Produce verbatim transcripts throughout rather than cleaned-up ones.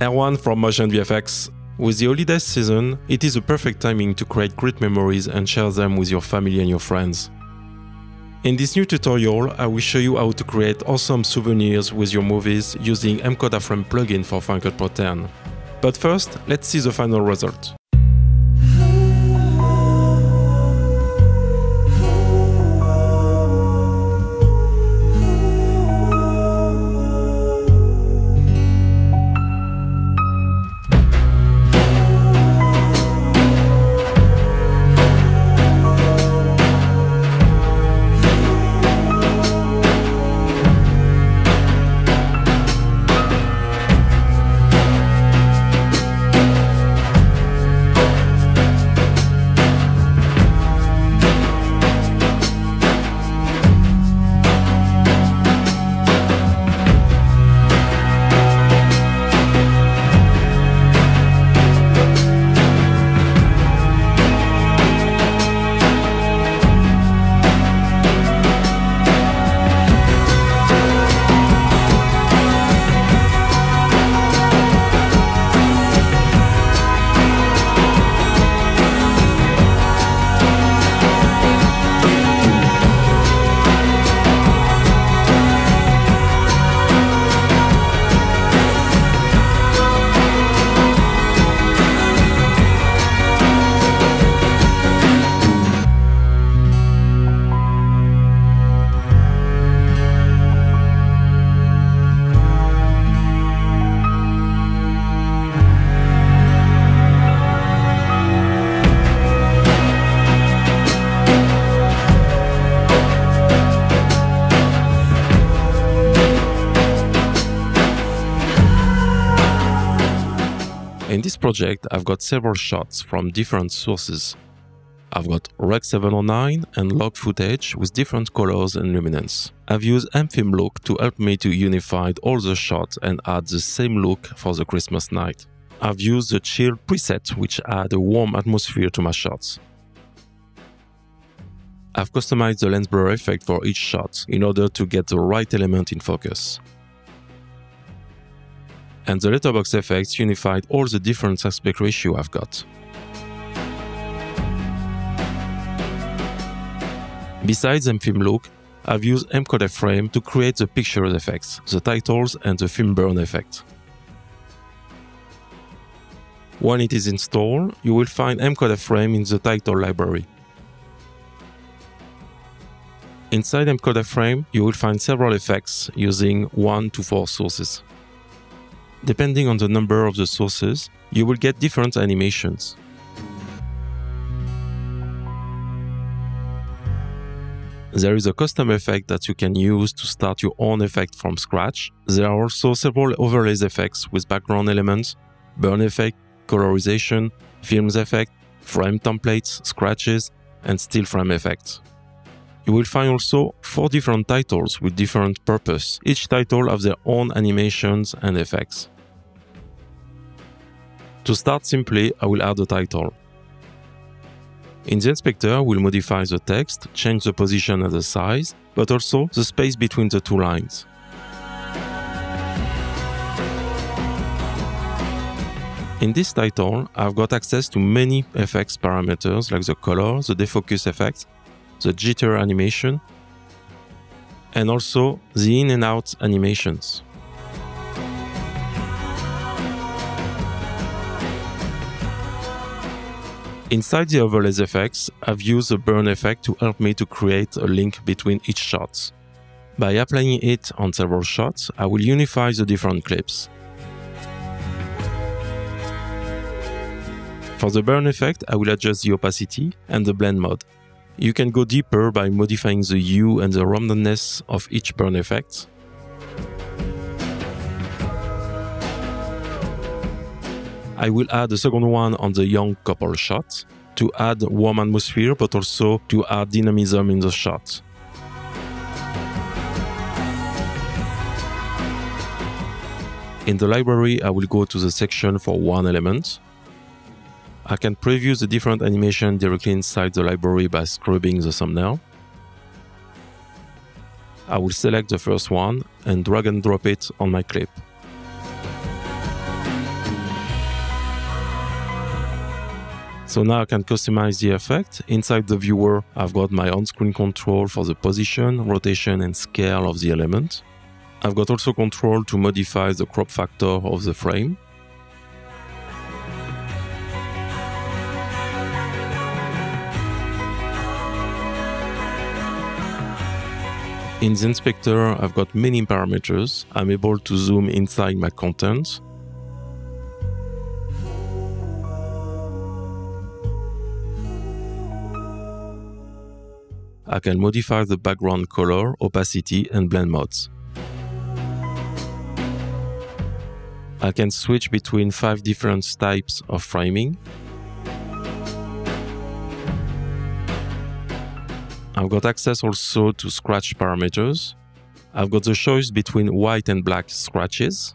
Erwan from Motion V F X. With the holiday season, it is the perfect timing to create great memories and share them with your family and your friends. In this new tutorial, I will show you how to create awesome souvenirs with your movies using mKodaframe plugin for Final Cut Pro X. But first, let's see the final result. In this project, I've got several shots from different sources. I've got Rec seven oh nine and log footage with different colors and luminance. I've used mFilmLook to help me to unify all the shots and add the same look for the Christmas night. I've used the chill preset, which adds a warm atmosphere to my shots. I've customized the lens blur effect for each shot in order to get the right element in focus. And the letterbox effects unified all the different aspect ratio I've got. Besides mFilmLook, I've used mKodaframe to create the pictures effects, the titles and the film burn effect. When it is installed, you will find mKodaframe in the title library. Inside mKodaframe, you will find several effects using one to four sources. Depending on the number of the sources, you will get different animations. There is a custom effect that you can use to start your own effect from scratch. There are also several overlays effects with background elements, burn effect, colorization, films effect, frame templates, scratches, and still frame effects. You will find also four different titles with different purpose. Each title has their own animations and effects. To start simply, I will add a title. In the inspector, we'll modify the text, change the position and the size, but also the space between the two lines. In this title, I've got access to many effects parameters like the color, the defocus effect, the jitter animation, and also the in and out animations. Inside the overlays effects, I've used the burn effect to help me to create a link between each shot. By applying it on several shots, I will unify the different clips. For the burn effect, I will adjust the opacity and the blend mode. You can go deeper by modifying the hue and the roundedness of each burn effect. I will add a second one on the young couple shot to add warm atmosphere but also to add dynamism in the shot. In the library, I will go to the section for one element. I can preview the different animation directly inside the library by scrubbing the thumbnail. I will select the first one and drag and drop it on my clip. So now I can customize the effect. Inside the viewer, I've got my on-screen control for the position, rotation and scale of the element. I've got also control to modify the crop factor of the frame. In the inspector, I've got many parameters. I'm able to zoom inside my content. I can modify the background color, opacity and blend modes. I can switch between five different types of framing. I've got access also to scratch parameters. I've got the choice between white and black scratches.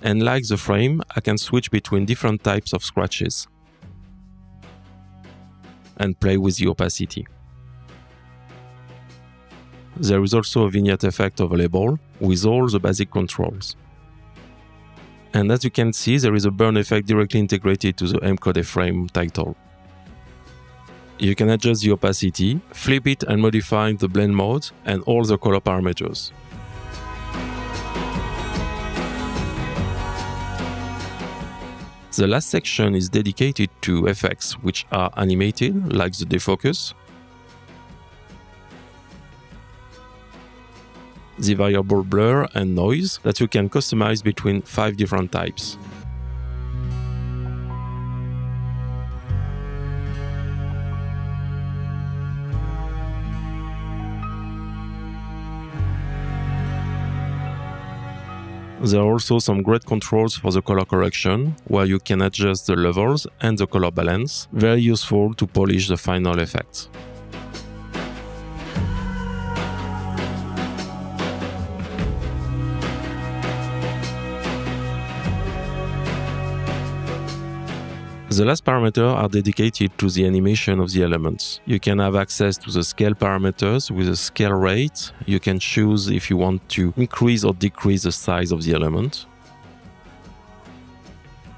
And like the frame, I can switch between different types of scratches and play with the opacity. There is also a vignette effect available with all the basic controls. And as you can see, there is a burn effect directly integrated to the mKodaframe title. You can adjust the opacity, flip it and modify the blend mode and all the color parameters. The last section is dedicated to effects which are animated, like the defocus, the variable blur and noise that you can customize between five different types. There are also some great controls for the color correction, where you can adjust the levels and the color balance, very useful to polish the final effect. The last parameters are dedicated to the animation of the elements. You can have access to the scale parameters with a scale rate. You can choose if you want to increase or decrease the size of the element.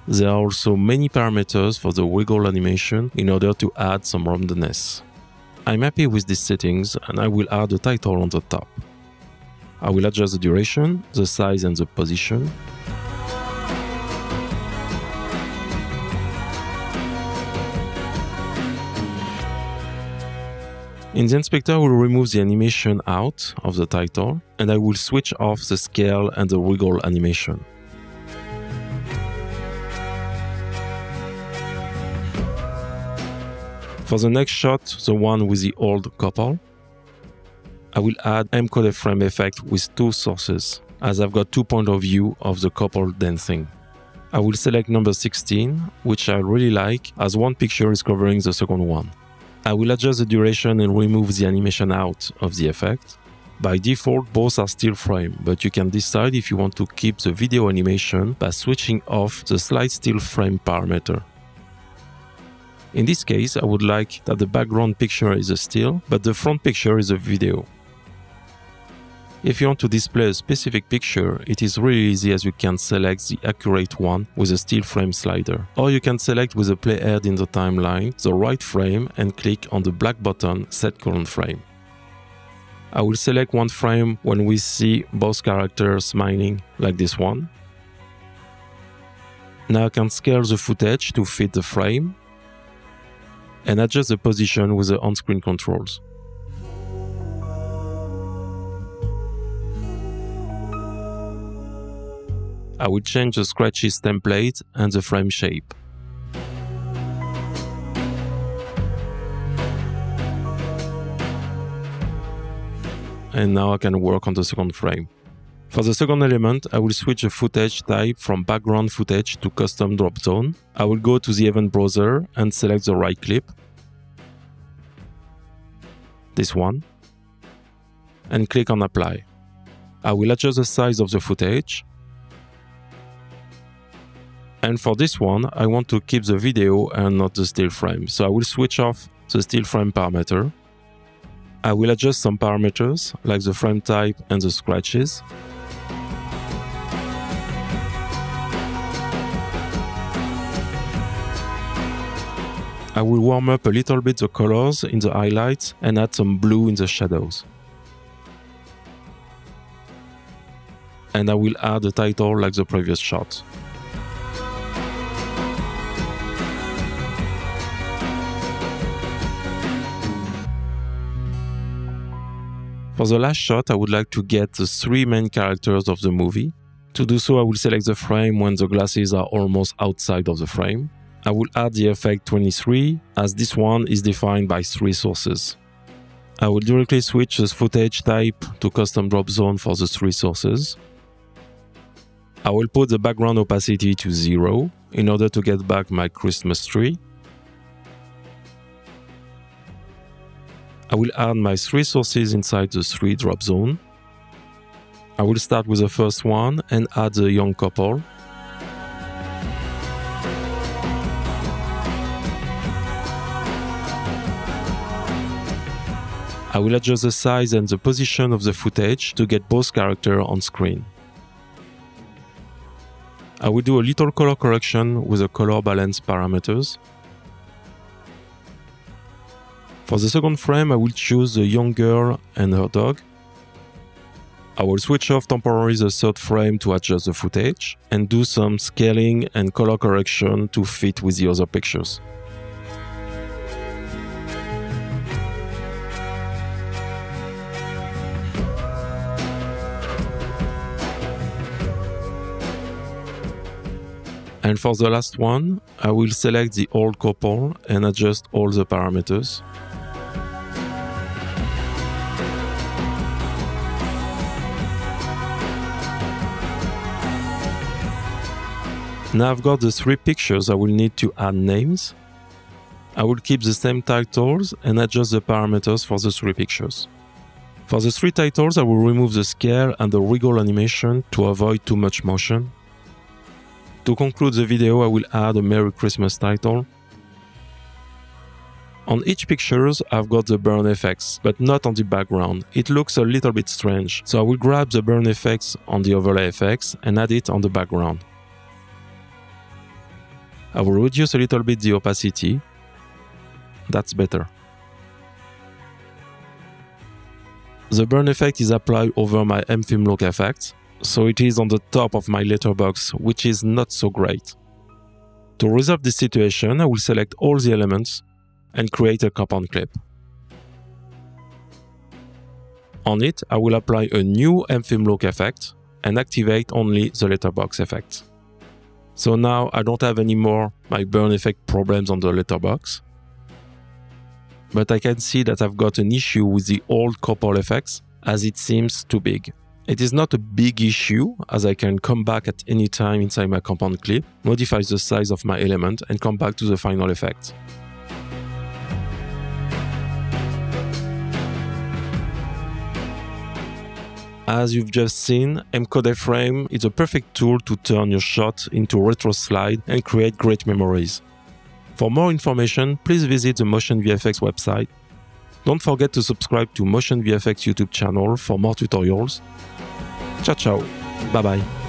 There are also many parameters for the wiggle animation in order to add some roundness. I'm happy with these settings and I will add a title on the top. I will adjust the duration, the size and the position. In the inspector, I will remove the animation out of the title and I will switch off the scale and the wiggle animation. For the next shot, the one with the old couple, I will add mKodaframe effect with two sources, as I've got two points of view of the couple dancing. I will select number sixteen, which I really like, as one picture is covering the second one. I will adjust the duration and remove the animation out of the effect. By default, both are still frame, but you can decide if you want to keep the video animation by switching off the slide still frame parameter. In this case, I would like that the background picture is a still, but the front picture is a video. If you want to display a specific picture, it is really easy as you can select the accurate one with a still frame slider. Or you can select with a playhead in the timeline the right frame and click on the black button Set Current Frame. I will select one frame when we see both characters smiling, like this one. Now I can scale the footage to fit the frame and adjust the position with the on-screen controls. I will change the scratches template and the frame shape. And now I can work on the second frame. For the second element, I will switch the footage type from background footage to custom drop zone. I will go to the event browser and select the right clip. This one. And click on apply. I will adjust the size of the footage. And for this one, I want to keep the video and not the still frame. So I will switch off the still frame parameter. I will adjust some parameters like the frame type and the scratches. I will warm up a little bit the colors in the highlights and add some blue in the shadows. And I will add a title like the previous shot. For the last shot, I would like to get the three main characters of the movie. To do so, I will select the frame when the glasses are almost outside of the frame. I will add the effect twenty-three, as this one is defined by three sources. I will directly switch the footage type to custom drop zone for the three sources. I will put the background opacity to zero in order to get back my Christmas tree. I will add my three sources inside the three drop zone. I will start with the first one and add the young couple. I will adjust the size and the position of the footage to get both characters on screen. I will do a little color correction with the color balance parameters. For the second frame, I will choose the young girl and her dog. I will switch off temporarily the third frame to adjust the footage and do some scaling and color correction to fit with the other pictures. And for the last one, I will select the old couple and adjust all the parameters. Now I've got the three pictures. I will need to add names. I will keep the same titles and adjust the parameters for the three pictures. For the three titles, I will remove the scale and the wiggle animation to avoid too much motion. To conclude the video, I will add a Merry Christmas title. On each picture, I've got the burn effects, but not on the background. It looks a little bit strange, so I will grab the burn effects on the overlay effects and add it on the background. I will reduce a little bit the opacity. That's better. The burn effect is applied over my mFilmLook effect. So it is on the top of my letterbox, which is not so great. To resolve this situation, I will select all the elements and create a compound clip. On it, I will apply a new mFilmLook effect and activate only the letterbox effect. So now I don't have any more my burn effect problems on the letterbox. But I can see that I've got an issue with the old couple effects as it seems too big. It is not a big issue, as I can come back at any time inside my compound clip, modify the size of my element, and come back to the final effect. As you've just seen, mKodaframe is a perfect tool to turn your shot into retro slide and create great memories. For more information, please visit the Motion V F X website. Don't forget to subscribe to Motion V F X YouTube channel for more tutorials. Ciao, ciao. Bye bye.